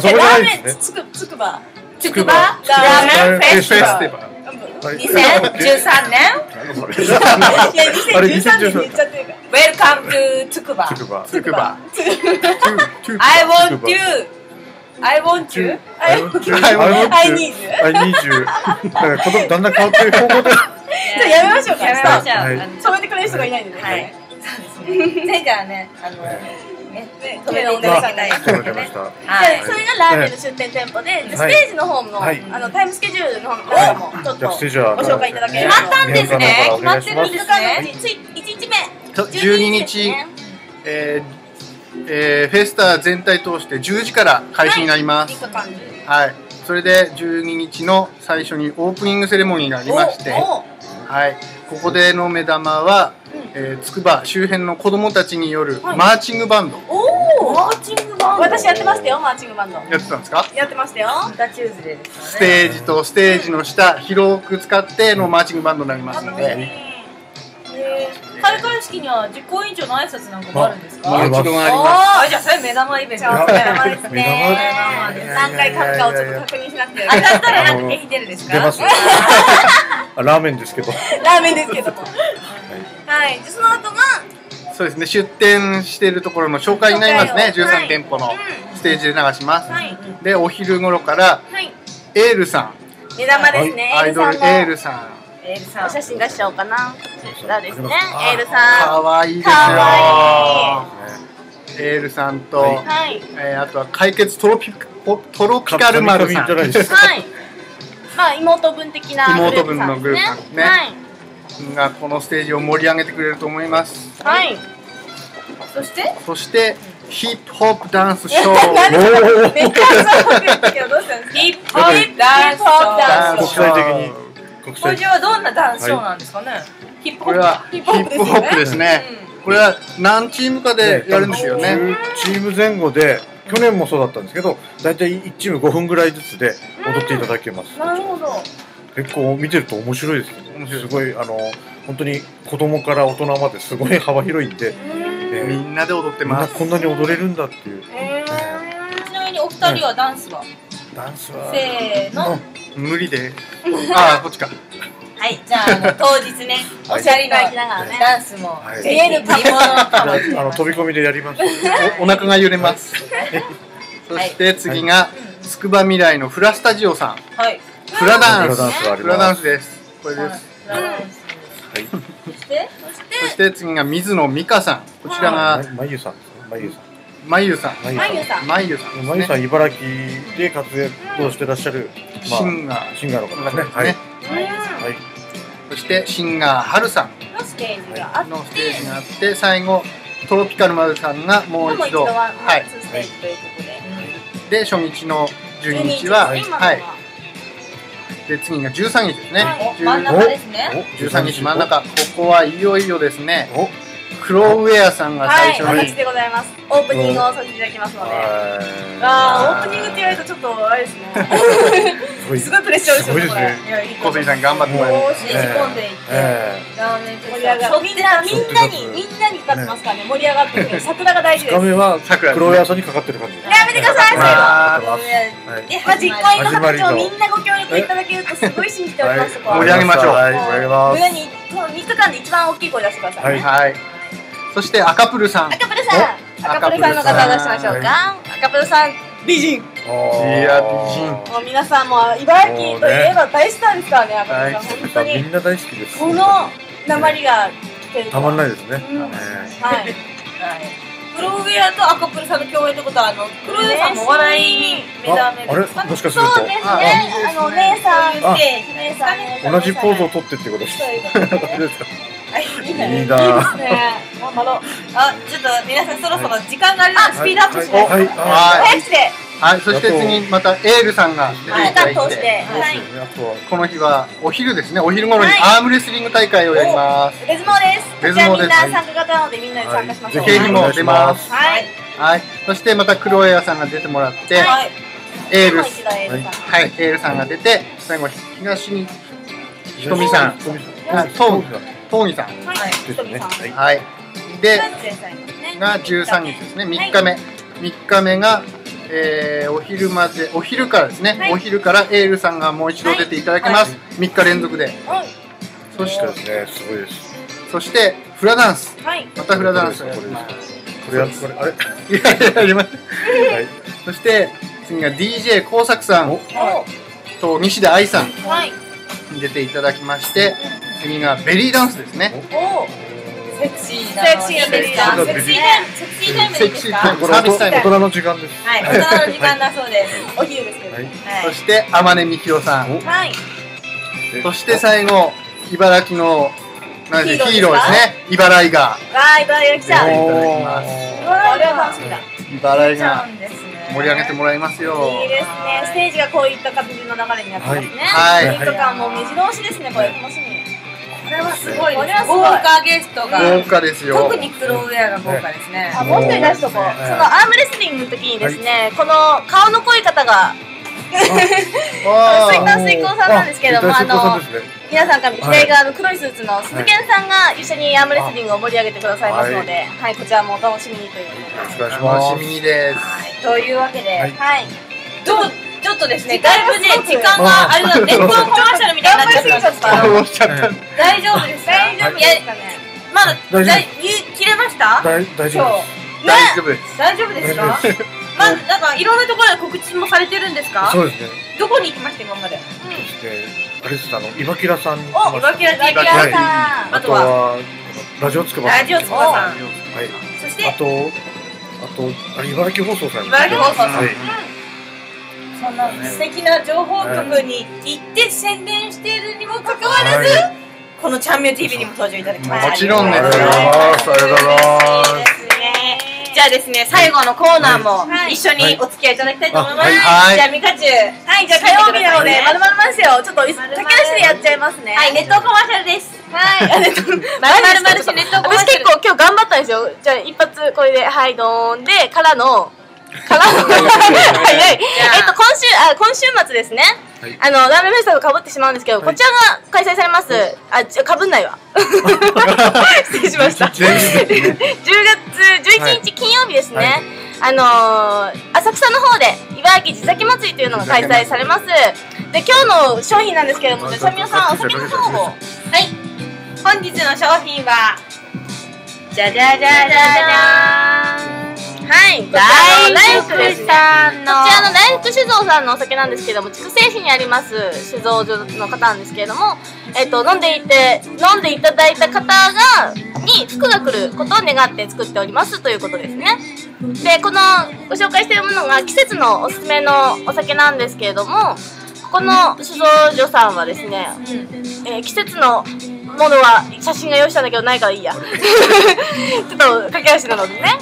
そこじゃないですね。つくば。つくばラーメンフェスティバルにせんじゅうさんねん、いやにせんじゅうさんねんに言っちゃってるから。 Welcome to つくば。つくば I want you I want you I need you I need you だんだん変わってる方向でやめましょうか。やめましょう。止めてくれる人がいないんでね。そうですね。前回はね、あのね、止めていただきたいですね。それがラーメンの出店店舗で、ステージの方も、あのタイムスケジュールの方もちょっとご紹介いただければ。決まったんですね。決まってるんですね。いちにちめ、じゅうににち、ええフェスタ全体通してじゅうじから開始になります。はい。それでじゅうににちの最初にオープニングセレモニーがありまして、はい。ここでの目玉は、つくば周辺の子どもたちによるマーチングバンド。おお、マーチングバンド。私やってましたよ、マーチングバンド。やってたんですか？やってましたよ。ダチューズデーです。ステージとステージの下、広く使ってのマーチングバンドになりますので。開会式には実行委員長の挨拶なんかもあるんですか？もちろんあります。じゃあそれ目玉イベント。目玉ですね。何回書くかをちょっと確認しなくて。当たったらなんて出るですか？出ます。ラーメンですけど。ラーメンですけども。はい。その後がそうですね。出店しているところの紹介になりますね。じゅうさん店舗のステージで流します。でお昼頃からエールさん。目玉ですね。アイドルエールさん。お写真出しちゃおうかな。そうですね。エールさん。可愛いですよ。エールさんと、あとは解決トロピカルマルさん。はい。まあ妹分的な妹分のグループさんですね。がこのステージを盛り上げてくれると思います。はい。そして？そしてヒップホップダンスショー。めっちゃけどどうしたんですか？ヒップホップダンスショー。国際的に。これはどんなダンスショーなんですかね。これはヒップホップですね。これは何チームかでやるんですよね。チーム前後で、去年もそうだったんですけど、大体いちチームごふんぐらいずつで踊っていただけます。なるほど。結構見てると面白いです。すごいあの本当に子供から大人まですごい幅広いんで、みんなで踊ってます。こんなに踊れるんだっていう。ちなみにお二人はダンスは？ダンスは。せーの。無理で。ああ、こっちか。はい、じゃあ当日ね、おしゃれなダンスも見えるかも。飛び込みでやります。お腹が揺れます。そして次がつくば未来のフラスタジオさん。フラダンス、フラダンスです。これです。そしてそして次が水野美香さん。こちらがまゆさん、まゆさん。まゆさん、まゆさん、まゆさん、まゆさん、茨城で活動してらっしゃるシンガー、シンガーの方ですね。そしてシンガーはるさんのステージがあって、最後トロピカルマルさんがもう一度、はい、で初日のじゅうににちは、はい、で次がじゅうさんにちですね。真ん中ですね。じゅうさんにち真ん中、ここはいよいよですね。クロウェアさんが最初に、はい、私でございます。オープニングをさせていただきますので、ああオープニングって言われるとちょっとあれですね。すごいプレッシャーですよね。小杉さん頑張ってもらいます。押し込んでいってラーメン盛り上がる。みんなにみんなに立ってますからね。盛り上がってくる桜が大事です。画面はクロウェアさんにかかってる感じ。やめてください。で実行委員の方たちもみんなご協力いただけるとすごい信じております。盛り上げましょう。上にみっかかんで一番大きい声出してください。はい。そして赤プルさん、赤プルさん、赤プルさんの方を出しましょうか。赤プルさん美人。いや美人。もう皆さんも茨城といえば大スターですからね。赤プルさん本当にみんな大好きです。この鉛がたまんないですね。はい。クロウェアと赤プルさんの共演ってことはあのクロウェアさんもお笑いに目覚める。あれもしかするとそうですね。あの姉さんで姫さん同じポーズを取ってってことです。いいだ。頑張ろう。あ、ちょっと皆さんそろそろ時間があればスピードアップしてください。はい。はい。そして次またエールさんが出ていただいて、この日はお昼ですね。お昼頃にアームレスリング大会をやります。レズモです。レズモです。みんな参加型なのでみんなで参加しましょう。経費も出ます。はい。はい。そしてまたクロエアさんが出てもらって、エール、はい、エールさんが出て、最後東にひとみさん、とう。東儀さん、はい、で、がじゅうさんにちですね、みっかめ、みっかめがお昼まで、お昼からですね、お昼からエールさんがもう一度出ていただきます、みっか連続で、そしてですね、すごいです。そしてフラダンス、またフラダンス、これやこれあれ、やります。そして次が ディージェー 耕作さんと西田愛さんに出ていただきまして。次がベリーダンスですね。セクシーなのいいですか？セクシータイムでいいですか？大人の時間です。はい、大人の時間だそうです。お昼ですけど。そして天音みひろさん、はい。そして最後、茨城のヒーローですね。茨城が茨城が来た。おー、これは楽しみだ。茨城が盛り上げてもらいますよ。いいですね。ステージがこういった感じの流れになってますね。はい。とかも目白押しですね。これ楽しみ。これはすごい。これは豪華ゲストが。豪華ですよ。特に黒ウェアが豪華ですね。あ、もう一人出しとこう。そのアームレスリングの時にですね、この顔の濃い方が水管水光さんなんですけども、あの皆さんから左側の黒いスーツの鈴研さんが一緒にアームレスリングを盛り上げてくださいますので、はい、こちらもお楽しみにということで。お楽しみにです。というわけで、はい。ちょっとですね、だいぶね、時間があれなんで、電光コマーシャルみたいになっちゃったんですけど、大丈夫ですか？大丈夫ですかね。まだ切れました？大丈夫です。大丈夫ですか？まあ、なんかいろんなところで告知もされてるんですか？そうですね。どこに行きました今まで？あれですあのイバキラさん。お、イバキラさん。あとはラジオつくばさん。ラジオつくばさん。はい。そしてあとあと茨城放送さん。茨城放送さん。そんな素敵な情報局に行って宣伝しているにもかかわらず、このチャンミュ ティーブイ にも登場いただきました。もちろんですよ。じゃあですね、最後のコーナーも一緒にお付き合いいただきたいと思います。じゃあミカチュウ、はい、じゃあ火曜日なのでまるまるまるせよ、ちょっと駆け足でやっちゃいますね。はい、熱湯コマーシャルです。はい、熱湯コマーシャル。私結構今日頑張ったんですよ。じゃあ一発これで、はい、どーんでからのから早い。えっと今週あ今週末ですね。あのラーメンフェスタとかぶってしまうんですけど、こちらが開催されます。あ、かぶんないわ。失礼しました。じゅうがつじゅういちにち金曜日ですね。あの浅草の方で茨城地酒祭りというのが開催されます。で今日の商品なんですけれども、チャンミヨさんお酒の方を。はい。本日の商品はじゃじゃじゃじゃじゃん。はい、こちらの来福ですね。こちらの来福酒造さんのお酒なんですけども、筑西市にあります酒造所の方なんですけれども、えっと飲んでいて飲んでいただいた方がに福が来ることを願って作っておりますということですね。でこのご紹介しているものが季節のおすすめのお酒なんですけれども、ここの酒造所さんはですね、えー、季節のものは写真が用意したんだけどないからいいや。ちょっと駆け足なのでね。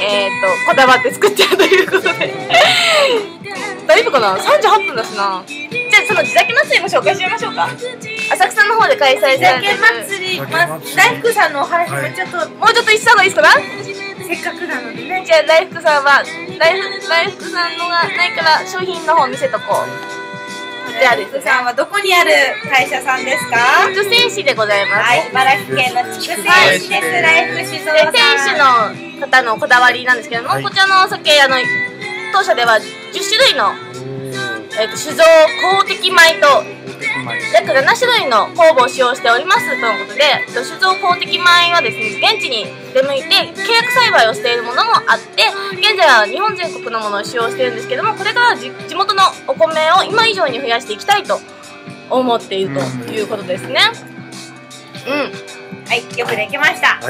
えっとこだわって作ってるということで大丈夫かな。さんじゅうはっぷんだしな。じゃあその地酒祭りも紹介しましょうか。浅草の方で開催されてる地酒祭り、大福さんのお話もちょっともうちょっとした方がいいですかね、せっかくなのでね。じゃあ大福さんは大福さんのがないから商品の方見せとこう。大福さんはどこにある会社さんですか？筑西市でございます。はい、茨城県の筑西市です。大福酒造さん。店主の方のこだわりなんですけども、はい、こちらのお酒あの当社ではじゅっしゅるいの、えー、と酒造公的米と約ななしゅるいの酵母を使用しておりますということで、酒造公的米はですね、現地に出向いて契約栽培をしているものもあって、現在は日本全国のものを使用しているんですけども、これから地元のお米を今以上に増やしていきたいと思っているということですね。うん、はい、よくできました。こ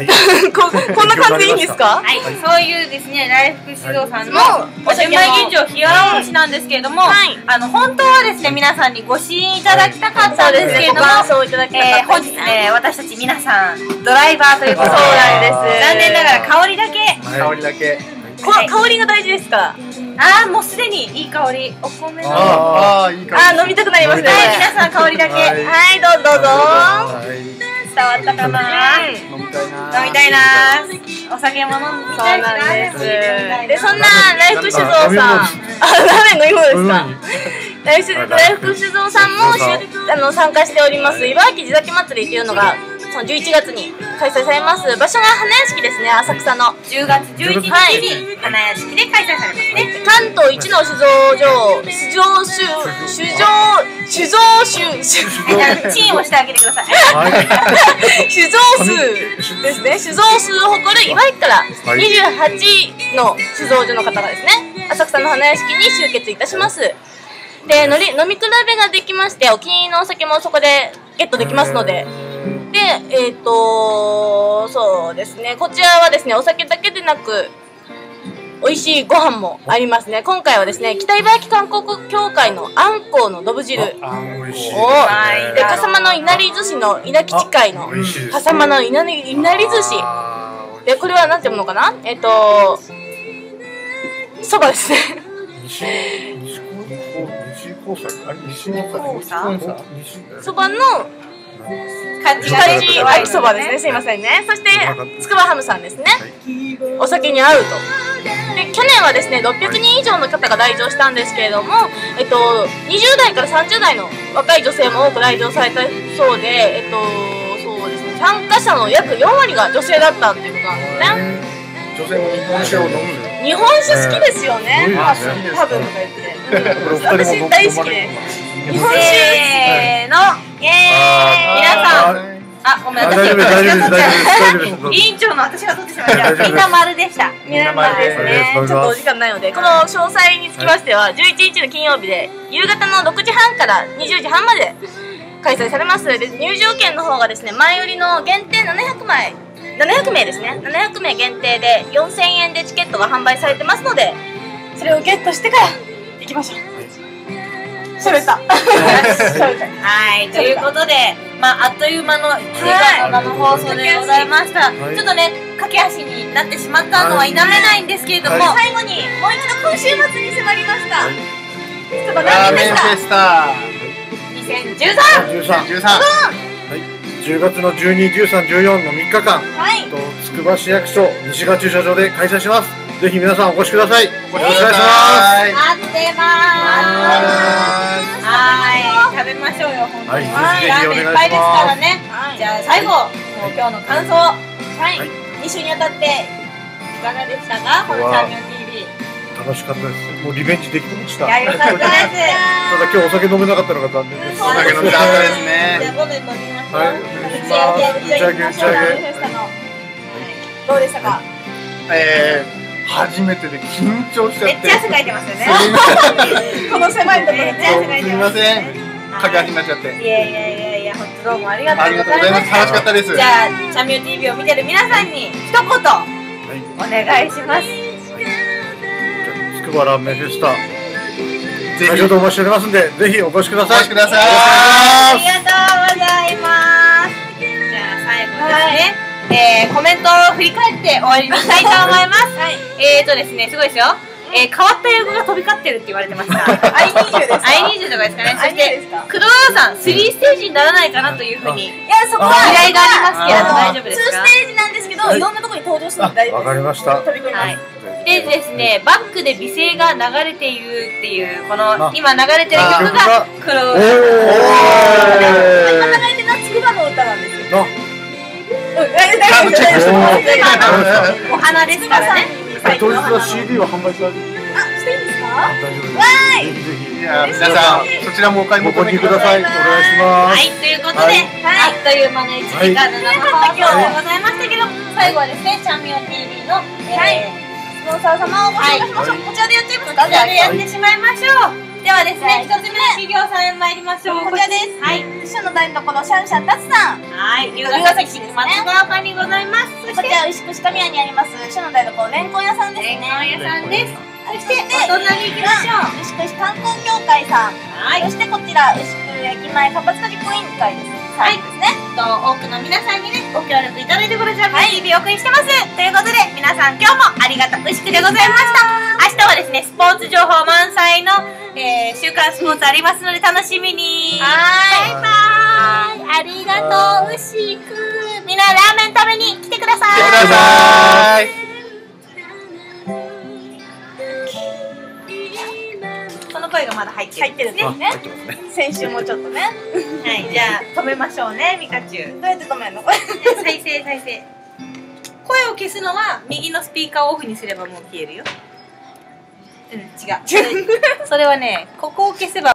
んな感じでいいんですか？はい、そういうですね、来福酒造さんのお酒の現状冷やおろしなんですけれども、あの本当はですね、皆さんにご支援いただきたかったんですけれども、本日ね、私たち皆さんドライバーということで、残念ながら香りだけ、香りだけ、香りが大事ですから。あー、もうすでにいい香り、お米の、あー飲みたくなりますね。はい、皆さん香りだけ、はい、どうぞどうぞ。伝わったかな。飲みたいな。飲みたいな。お酒も飲みたいな。で、そんな来福酒造さん、あ、ラーメン飲み物ですか。来福酒造さんもあの参加しております茨城地酒祭りというのがそのじゅういちがつに開催されます。場所が花屋敷ですね。浅草のじゅうがつじゅういちにちに花屋敷で開催されますね。関東一の酒造場酒造酒造酒造酒チーンをしてあげてください。酒造数ですね。酒造数を誇る茨城からにじゅうはちの酒造所の方がですね、浅草の花屋敷に集結いたします。で、のり飲み比べができまして、お気に入りのお酒もそこでゲットできますので、でえっと、そうですね、こちらはですね、お酒だけでなく、美味しいご飯もありますね。今回はですね、北茨城観光協会のあんこうのどぶ汁を、笠間のいなり寿司の稲吉会の笠間のいなり寿司で、これはなんていうものかな、えっとそばですね。そばのカチカチ秋そばですね。すいませんね。そしてつくばハムさんですね。お酒に合うと。で去年はですねろっぴゃくにん以上の方が来場したんですけれども、えっと、にじゅうだいからさんじゅうだいの若い女性も多く来場されたそうで、えっとそうですね、参加者の約よんわりが女性だったっていうことなんですね。女性も日本酒を飲むの？日本酒好きですよね、多分とか言って、うん、私大好きで、日本酒せーの、イエーイ、皆さん、あ、ごめん、私が取っちゃう。委員長の私が取ってしまいました。みんな丸でした。みんな丸ですね。ちょっとお時間ないので、この詳細につきましては、じゅういちにちの金曜日で、夕方のろくじはんからにじゅうじはんまで開催されます。で、入場券の方がですね、前売りの限定ななひゃくまい、ななひゃくめいですね。ななひゃくめい限定でよんせんえんでチケットが販売されてますので、それをゲットしてから行きましょう。それた。はい、ということで、まあ、あっという間のいちじかんの放送でございました。ちょっとね、駆け足になってしまったのは否めないんですけれども、最後にもう一度今週末に迫りました。ちょっとラーメンフェスタ。にせんじゅうさん。じゅうがつのじゅうに、じゅうさん、じゅうよんのみっかかん、つくば市役所西側駐車場で開催します。ぜひ皆さんお越しください。よろしくお願いします。待ってまーす。はい、食べましょうよ。本当にラーメンいっぱいですからね。じゃあ最後、今日の感想。はい。に週にわたっていかがでしたか、このチャンピオン ティーブイ。楽しかったです。もうリベンジできてました。やりましたです。ただ今日お酒飲めなかったのが残念です。お酒飲めなかったですね。じゃあ今度飲みましょう。はい。打ち上げ打ち上げ。どうでしたか。えー。初めてで緊張しちゃってめっちゃ汗かいてますよね。この狭いところめっちゃ汗かいてます。すみません。駆け足になっちゃって。いやいやいやいや、本当どうもありがとうございます。楽しかったです。じゃあチャンピオン ティーブイ を見てる皆さんに一言お願いします。つくばラーメンフェスタ。ありがとうございますんで、ぜひお越しください。お越しください。ありがとうございます。じゃあ最後ですね。えー、コメントを振り返って終わりにしたいと思います。はい、えーとですね、すごいですよ。えー、変わった用語が飛び交ってるって言われてました。アイにじゅう ですか ?アイにじゅう とかですかね。そして、工藤さん、スリーステージにならないかなというふうに。いや、そこは依頼がありますけれど、大丈夫ですか ?ツー ステージなんですけど、いろんなところに登場しても大丈夫です。わかりました。飛び込みます。でですね、バックで美声が流れているっていう、この今流れてる曲が黒田さん。今流れてるのはつくばの歌なんですよ。お花ですからね。当日は シーディー は販売されてる。あ、してるんですか？わーい。ぜひぜひ。皆さんそちらもお買い求めください。お願いします。はい、ということで、あっという間のいちじかんの生放送でございましたけど、最後はですね、チャンピオン ティーブイ のスポンサー様をご紹介しましょう。こちらでやっちゃいます。こちらでやってしまいましょう。ではですね、一つ目の修行さんへ参りましょう。こちらです。はい。秘書の台のこのシャンシャン達さん。はい。龍ヶ崎市松ヶ丘にございます。こちら牛久市神谷にあります秘書の台のこのレンコン屋さんですね。レンコン屋さんです。そしてお隣行きましょう。牛久市観光協会さん。はい。そしてこちら牛久駅前活発化実行委員会です。はい。ですね。と多くの皆さんにねご協力いただいてこれじゃティーブイお送りしてます。ということで皆さん今日もありがとう牛久でございました。明日はですねスポーツ情報満載のえー、週刊スポーツありますので楽しみに。はい、バイバイ。ありがとう牛久。みんなラーメン食べに来てください。来てください。この声がまだ入ってるんですね。入ってますね。先週もちょっとね。はい、じゃあ止めましょうね、ミカチュウ。どうやって止めるの？再生再生。声を消すのは右のスピーカーをオフにすればもう消えるよ。うん、違う。それはね、ここを消せば。